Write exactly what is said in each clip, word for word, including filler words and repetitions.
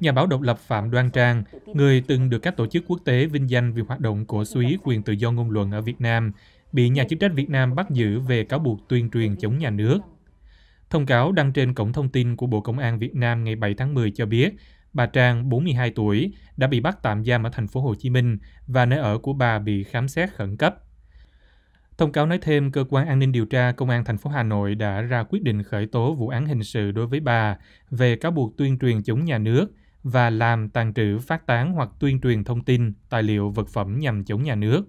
Nhà báo độc lập Phạm Đoan Trang, người từng được các tổ chức quốc tế vinh danh vì hoạt động cổ súy quyền tự do ngôn luận ở Việt Nam, bị nhà chức trách Việt Nam bắt giữ về cáo buộc tuyên truyền chống nhà nước. Thông cáo đăng trên cổng thông tin của Bộ Công an Việt Nam ngày bảy tháng mười cho biết, bà Trang, bốn mươi hai tuổi, đã bị bắt tạm giam ở thành phố Hồ Chí Minh và nơi ở của bà bị khám xét khẩn cấp. Thông cáo nói thêm, Cơ quan An ninh điều tra Công an thành phố Hà Nội đã ra quyết định khởi tố vụ án hình sự đối với bà về cáo buộc tuyên truyền chống nhà nước và làm, tàng trữ, phát tán hoặc tuyên truyền thông tin, tài liệu, vật phẩm nhằm chống nhà nước.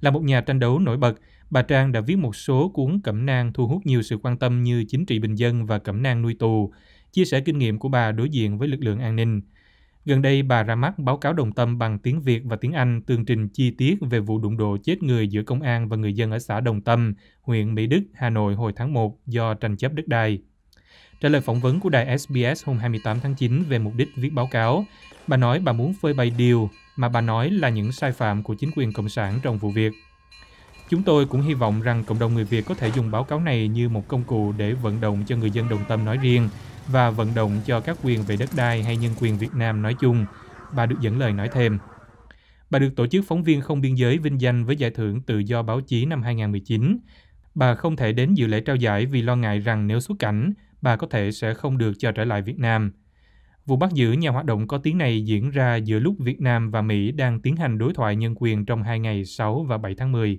Là một nhà tranh đấu nổi bật, bà Trang đã viết một số cuốn cẩm nang thu hút nhiều sự quan tâm như Chính trị bình dân và Cẩm nang nuôi tù, chia sẻ kinh nghiệm của bà đối diện với lực lượng an ninh. Gần đây, bà ra mắt báo cáo Đồng Tâm bằng tiếng Việt và tiếng Anh tường trình chi tiết về vụ đụng độ chết người giữa công an và người dân ở xã Đồng Tâm, huyện Mỹ Đức, Hà Nội hồi tháng một do tranh chấp đất đai. Trả lời phỏng vấn của đài S B S hôm hai mươi tám tháng chín về mục đích viết báo cáo, bà nói bà muốn phơi bày điều mà bà nói là những sai phạm của chính quyền cộng sản trong vụ việc. Chúng tôi cũng hy vọng rằng cộng đồng người Việt có thể dùng báo cáo này như một công cụ để vận động cho người dân Đồng Tâm nói riêng và vận động cho các quyền về đất đai hay nhân quyền Việt Nam nói chung, bà được dẫn lời nói thêm. Bà được Tổ chức Phóng viên Không Biên giới vinh danh với giải thưởng Tự do báo chí năm hai nghìn không trăm mười chín. Bà không thể đến dự lễ trao giải vì lo ngại rằng nếu xuất cảnh, bà có thể sẽ không được cho trở lại Việt Nam. Vụ bắt giữ nhà hoạt động có tiếng này diễn ra giữa lúc Việt Nam và Mỹ đang tiến hành đối thoại nhân quyền trong hai ngày sáu và bảy tháng mười.